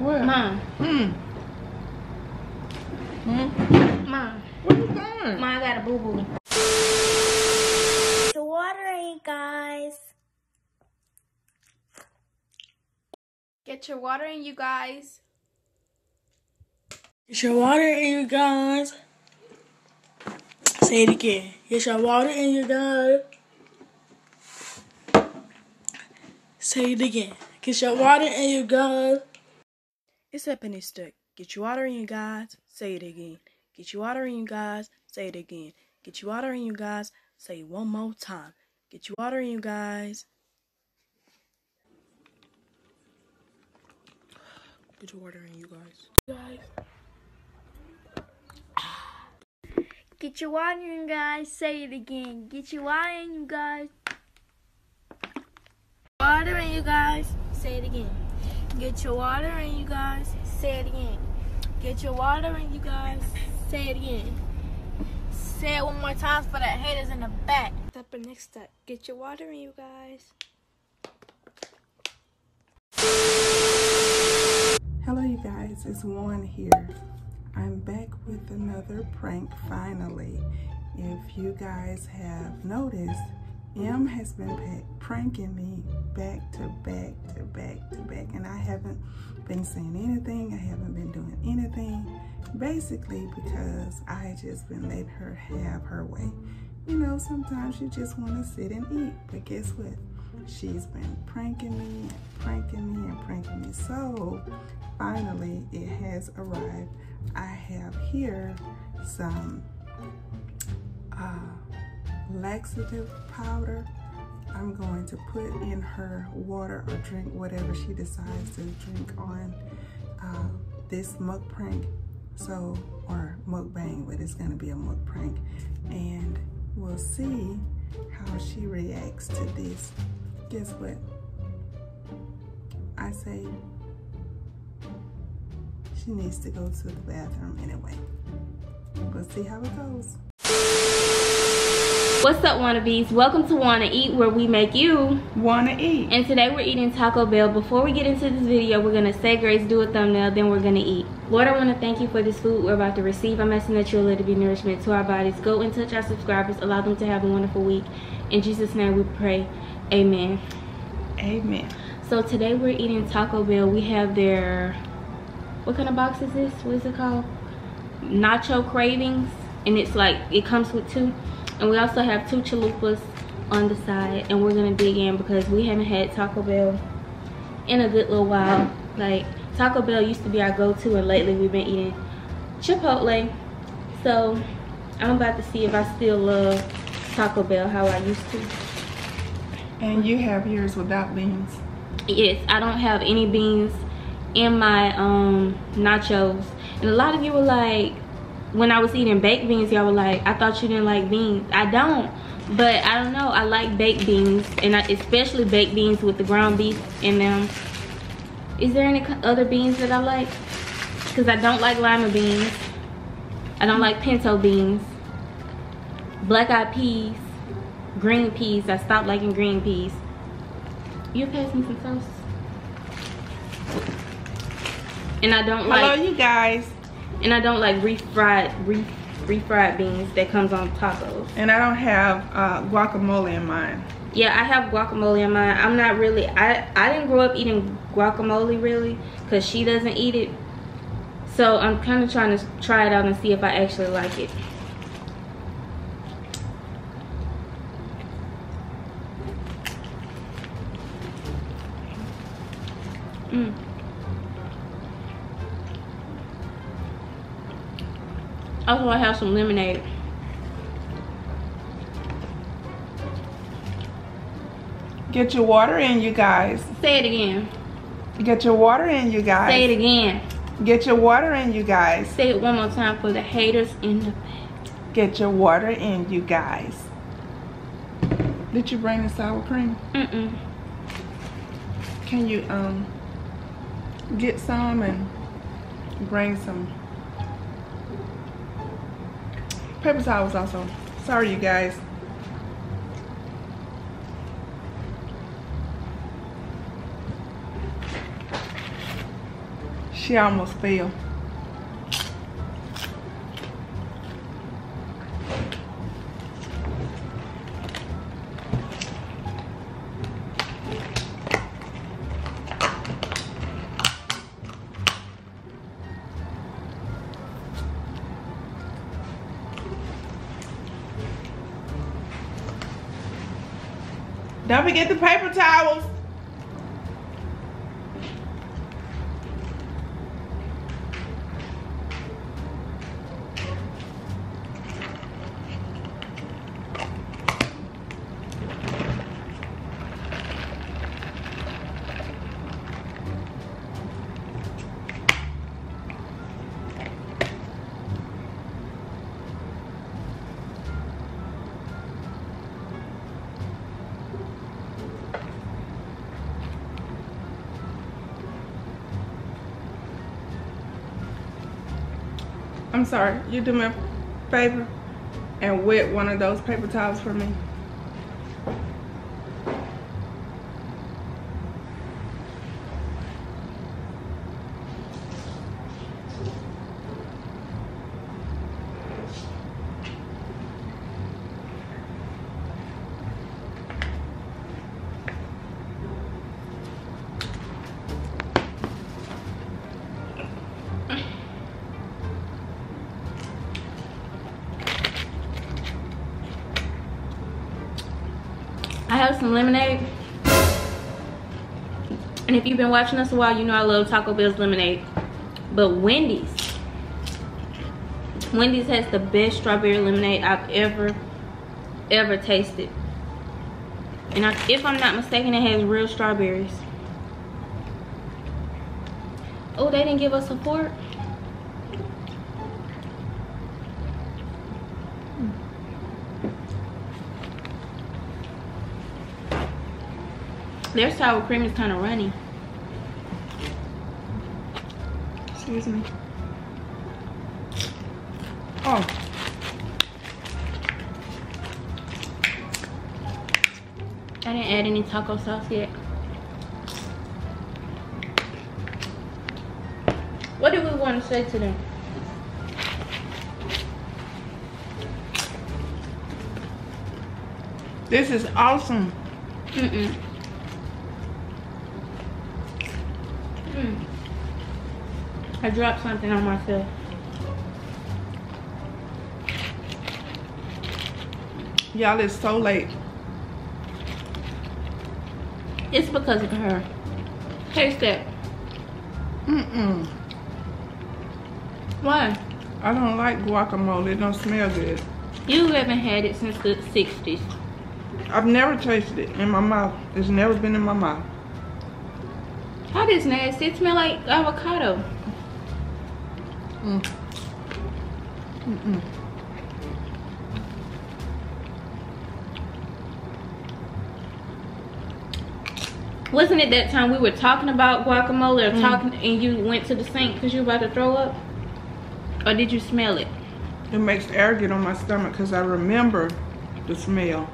What? Ma. Ma. What you doing? Ma, I got a boo-boo. It's watering, guys. Get your water in, you guys. Get your water in, you guys. Say it again. Get your water in, you guys. Say it again. Get your water in, you guys. It's a penny stick. Get your water in, you guys. Say it again. Get your water in, you guys. Say it again. Get your water in, you guys. Say it one more time. Get your water in, you guys. Get your water in, you guys. Get your water in, guys. Say it again. Get your water in, you guys. Water in, you guys. Say it again. Get your water in, you guys. Say it again. Get your water in, you guys. Say it again. Say it one more time for the haters in the back. Step and next step. Get your water in, you guys. Hello, you guys. It's Juan here. I'm back with another prank finally. If you guys have noticed, M has been pranking me back to back to back to back, and I haven't been saying anything. I haven't been doing anything, basically because I just been letting her have her way. You know, sometimes you just want to sit and eat, but guess what? She's been pranking me and pranking me and pranking me. So finally it has arrived. I have here some laxative powder. I'm going to put in her water or drink, whatever she decides to drink on this mug prank, so, or mukbang, but it's going to be a mug prank, and we'll see how she reacts to this. Guess what? I say she needs to go to the bathroom anyway. We'll see how it goes. What's up, wannabes? Welcome to Wanna Eat, where we make you wanna eat. And today we're eating Taco Bell. Before we get into this video, we're gonna say grace, do a thumbnail, then we're gonna eat. Lord, I want to thank you for this food we're about to receive. I'm asking that you'll let it be nourishment to our bodies. Go and touch our subscribers. Allow them to have a wonderful week. In Jesus' name we pray. Amen. Amen. So today we're eating Taco Bell. We have their, what kind of box is this? What is it called? Nacho Cravings. And it's like, it comes with two. And we also have two chalupas on the side, and we're gonna dig in because we haven't had Taco Bell in a good little while. Like, Taco Bell used to be our go-to, and lately we've been eating Chipotle. So I'm about to see if I still love Taco Bell how I used to. And you have yours without beans. Yes, I don't have any beans in my nachos. And a lot of you were like, when I was eating baked beans, y'all were like, I thought you didn't like beans. I don't, but I don't know, I like baked beans, and especially baked beans with the ground beef in them. Is there any other beans that I like? Because I don't like lima beans. I don't like pinto beans. Black-eyed peas. Green peas. I stopped liking green peas. You pass me some toast. And I don't like... Hello, you guys. And I don't like refried beans that comes on tacos. And I don't have guacamole in mine. Yeah, I have guacamole in mine. I'm not really, I didn't grow up eating guacamole really, because she doesn't eat it. So I'm kind of trying to try it out and see if I actually like it. Mmm. Also, I have some lemonade. Get your water in, you guys. Say it again. Get your water in, you guys. Say it again. Get your water in, you guys. Say it one more time for the haters in the back. Get your water in, you guys. Did you bring the sour cream? Mm-mm. Can you get some and bring some pepper sauce also. Sorry, you guys. She almost fell. Don't forget the paper towels. I'm sorry, you do me a favor and wet one of those paper towels for me. I have some lemonade, and if you've been watching us a while, you know I love Taco Bell's lemonade, but Wendy's has the best strawberry lemonade I've ever tasted, and if I'm not mistaken, it has real strawberries. Oh, they didn't give us a fork. Their sour cream is kind of runny. Excuse me. Oh. I didn't add any taco sauce yet. What do we want to say to them? This is awesome. I dropped something on myself. Y'all, it's so late. It's because of her. Taste that. Why? I don't like guacamole. It don't smell good. You haven't had it since the 60s. I've never tasted it in my mouth. It's never been in my mouth. How does nasty? It smell like avocado. Wasn't it that time we were talking about guacamole or talking, and you went to the sink because you were about to throw up? Or did you smell it? It makes air get on my stomach because I remember the smell.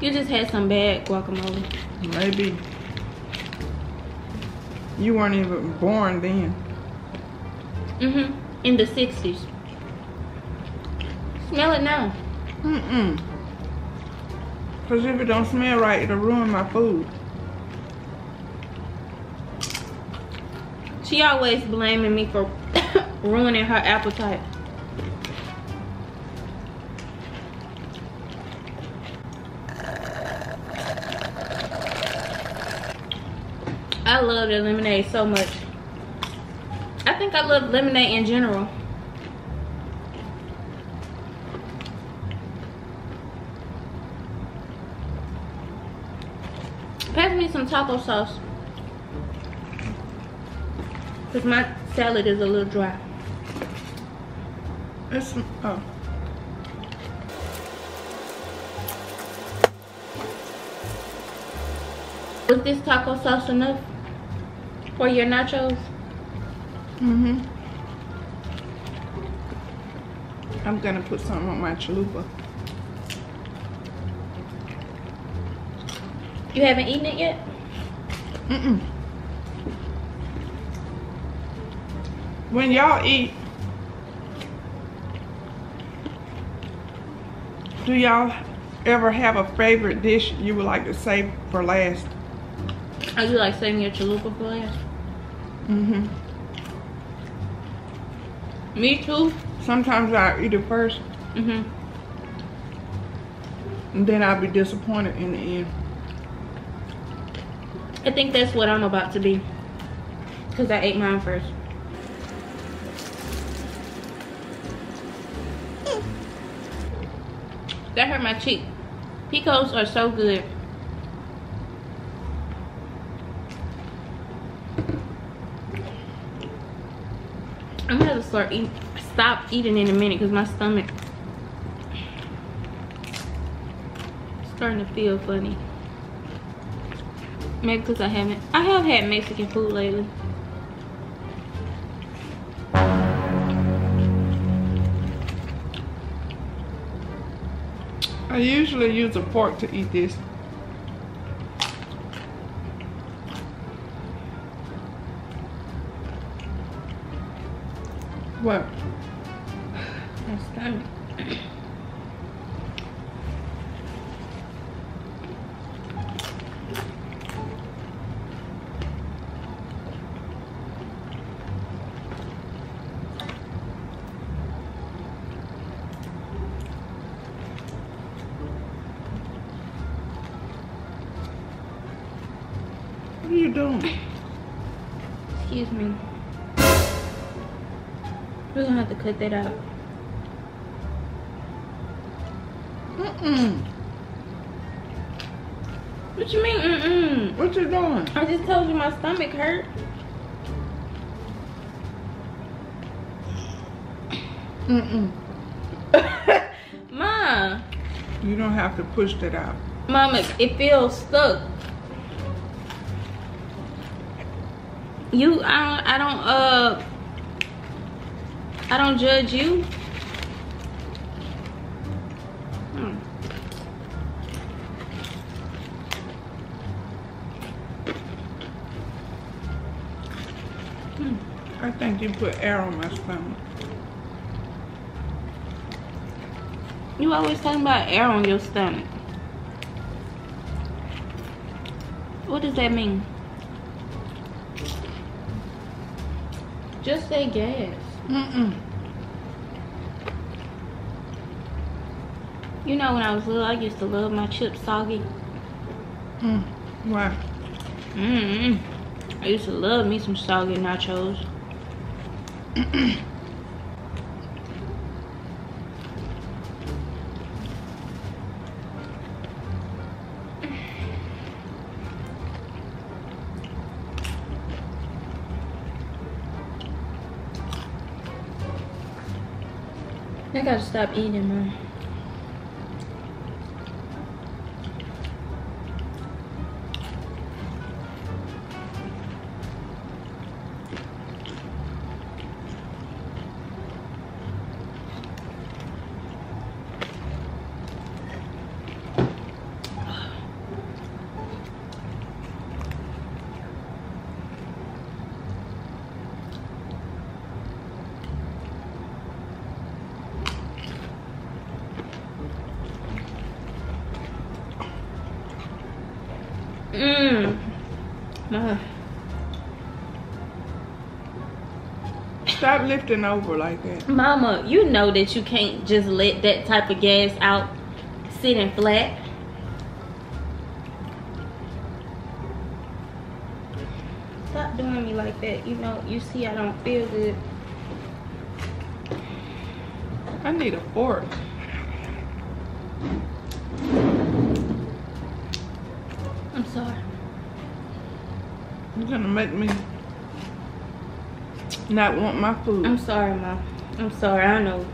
You just had some bad guacamole. Maybe. You weren't even born then. In the 60s. Smell it now. Because if it don't smell right, it'll ruin my food. She always blaming me for ruining her appetite. I love the lemonade so much. I think I love lemonade in general. Pass me some taco sauce, because my salad is a little dry. It's, oh. Was this taco sauce enough for your nachos? I'm gonna put something on my chalupa. You haven't eaten it yet? when y'all eat, do y'all ever have a favorite dish you would like to save for last? Are you like saving your chalupa for last? Mm-hmm. Me too. Sometimes I eat it first. Mm-hmm. And then I'll be disappointed in the end. I think that's what I'm about to be, because I ate mine first. That hurt my cheek. Pico's are so good. I'm gonna have to stop eating in a minute because my stomach is starting to feel funny. Maybe because I have had Mexican food lately. I usually use a fork to eat this. What? That's stomach. What are you doing? Excuse me. We're gonna have to cut that out. What you mean, What you doing? I just told you my stomach hurt. Ma. You don't have to push that out. Mama, it feels stuck. I don't judge you. I think you put air on my stomach. You always talking about air on your stomach. What does that mean? Just say gas. You know, when I was little, I used to love my chips soggy. Why? I used to love me some soggy nachos. I gotta stop eating, man. Stop lifting over like that. Mama, you know that you can't just let that type of gas out sitting flat. Stop doing me like that. You know, you see I don't feel good. I need a fork. I'm sorry. You're gonna make me not want my food. I'm sorry, Ma. I'm sorry, I know.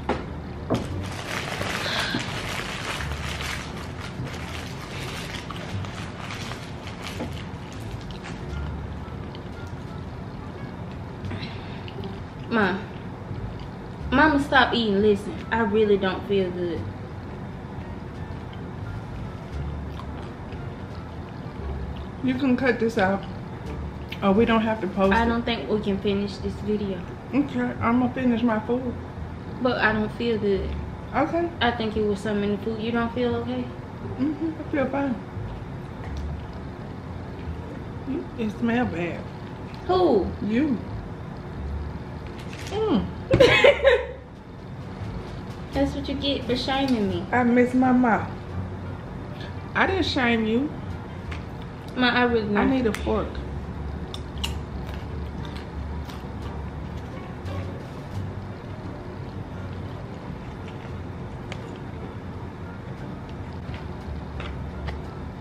Ma. Mama, stop eating. Listen, I really don't feel good. You can cut this out. Oh, we don't have to post it. I don't think we can finish this video. Okay, I'm gonna finish my food. But I don't feel good. Okay. I think it was something in the food. You don't feel okay? Mm-hmm, I feel fine. It smells bad. Who? You. Mm. That's what you get for shaming me. I miss my mouth. I didn't shame you. I really don't. I need a fork.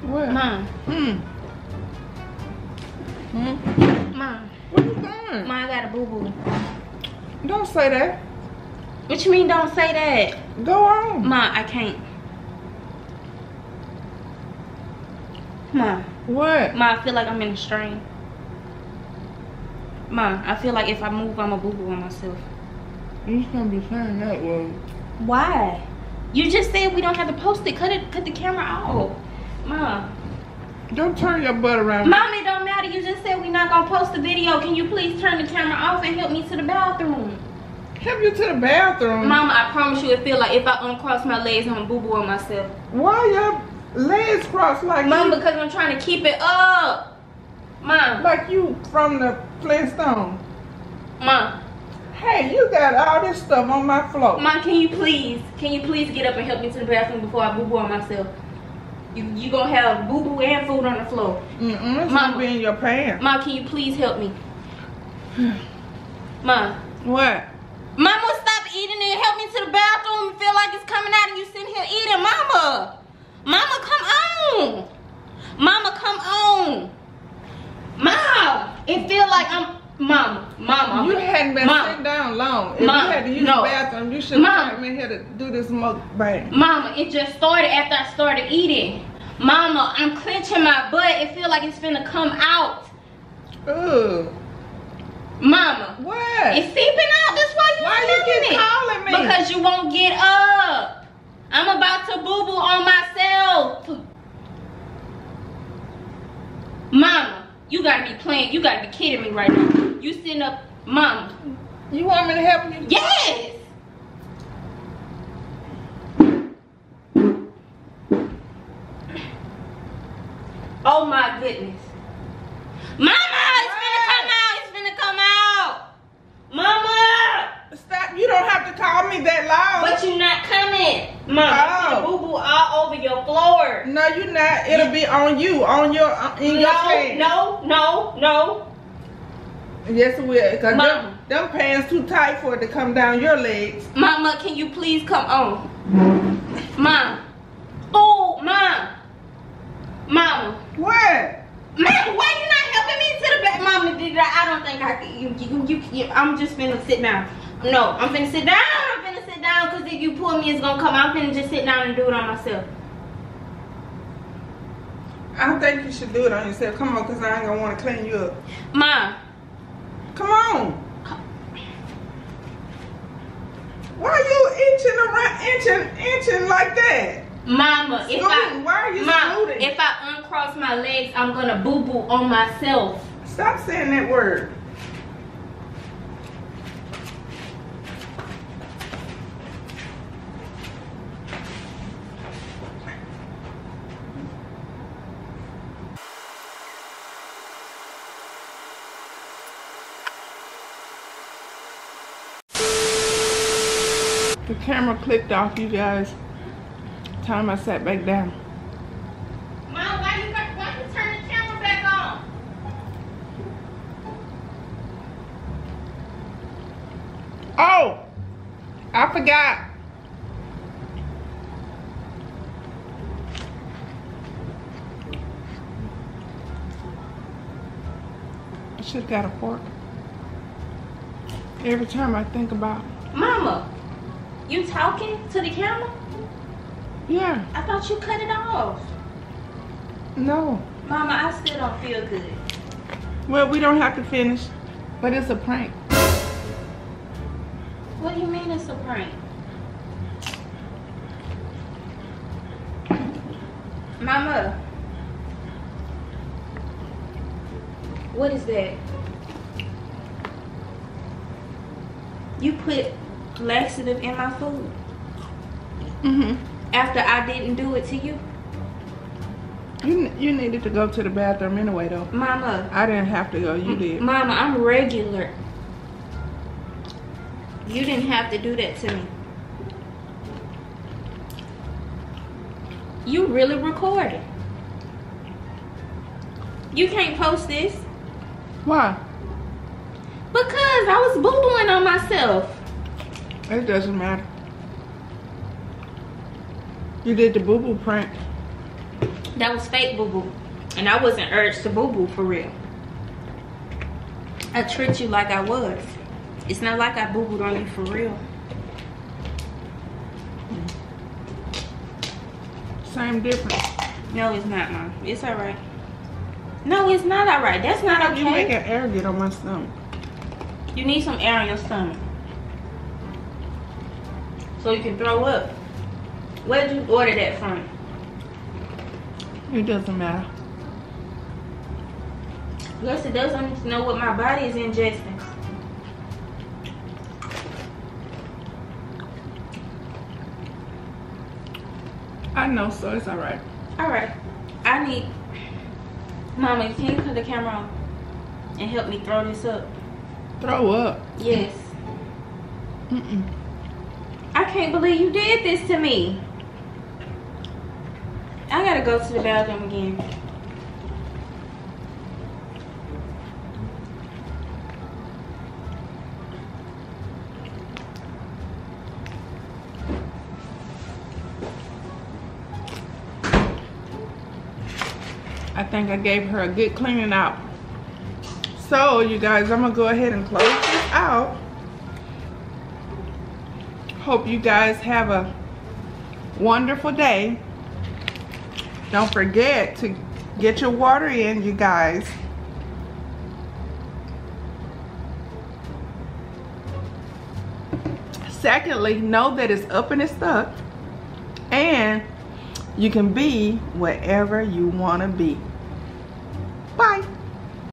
What? Mom. Mm. Hmm? Mom. What you doing? Mom, I got a boo-boo. Don't say that. What you mean don't say that? Go on. Mom, I can't. Mom. What? Mom, I feel like I'm in a strain. Mom, I feel like if I move, I'm a boo-boo on myself. You're just gonna be saying that word. Why? You just said we don't have to post it. Cut the camera off. Mom. Don't turn your butt around. Mom, it don't matter. You just said we're not gonna post the video. Can you please turn the camera off and help me to the bathroom? Help you to the bathroom? Mama, I promise you it feel like if I uncross my legs, I'm a boo-boo on myself. Why your legs crossed like Mom, because I'm trying to keep it up. Mom. Like you from the Flintstones. Mom. Hey, you got all this stuff on my floor. Mom, can you please get up and help me to the bathroom before I boo-boo on myself? You gonna have boo-boo and food on the floor. Mm-mm, it's gonna be in your pants. Mom, can you please help me? Mom. What? Mama, stop eating and help me to the bathroom. Feel like it's coming out and you sitting here eating. Mama. Mama, come on. Mama, come on. Mom. It feel like I'm... Mama. You hadn't been sitting down long. If Mama, you had to use the bathroom, you should have come in here to do this mukbang. Mama, it just started after I started eating. Mama, I'm clenching my butt. It feels like it's finna come out. Ugh. Mama. What? It's seeping out. That's why you keep calling me. Because you won't get up. I'm about to boo-boo on myself. Mama, you gotta be playing. You gotta be kidding me right now. You sitting up, Mom. You want me to help you? Yes. Oh my goodness, Mama! It's finna come out. It's finna come out, Mama. Stop! You don't have to call me that loud. But you're not coming, Mom. Oh. Boo boo all over your floor. No, you're not. It'll be on you, on your in your pants. No. Yes, it will. Because them pants too tight for it to come down your legs. Mama, can you please come on? Mom. Oh, Mom. Mama. What? Mama, why you not helping me to the back? Mama, I don't think I can. I'm just finna sit down. No, I'm finna sit down. I'm finna sit down because if you pull me, it's going to come. I'm finna just sit down and do it on myself. I think you should do it on yourself. Come on, because I ain't going to want to clean you up. Mom. Come on. Why are you inching around, inching like that? Mama, if I uncross my legs, I'm gonna boo-boo on myself. Stop saying that word. The camera clicked off, you guys. Time I sat back down. Mom, why you turn the camera back on? Oh, I forgot. I should've got a fork. Every time I think about it. Mama. You talking to the camera? Yeah. I thought you cut it off. No. Mama, I still don't feel good. Well, we don't have to finish, but it's a prank. What do you mean it's a prank? Mama. What is that? You put laxative in my food. Mm-hmm. After I didn't do it to you. You needed to go to the bathroom anyway, though. Mama. I didn't have to go. You did. Mama, I'm regular. You didn't have to do that to me. You really recorded. You can't post this. Why? Because I was boo-booing on myself. It doesn't matter. You did the boo-boo prank. That was fake boo-boo. And I wasn't urged to boo-boo for real. I treat you like I was. It's not like I boo-booed on you for real. Same difference. No, it's not, Mom. It's alright. No, it's not alright. That's not okay. You make an air get on my stomach. You need some air on your stomach. So you can throw up. Where'd you order that from? It doesn't matter. Plus, it doesn't know what my body is ingesting. I know, so it's alright. Alright. I need... Mama, can you put the camera on and help me throw this up? Throw up? Yes. Mm-mm. I can't believe you did this to me. I gotta go to the bathroom again. I think I gave her a good cleaning out. So you guys, I'm gonna go ahead and close this out. Hope you guys have a wonderful day. Don't forget to get your water in, you guys. Secondly, know that it's up and it's stuck. And you can be wherever you want to be. Bye.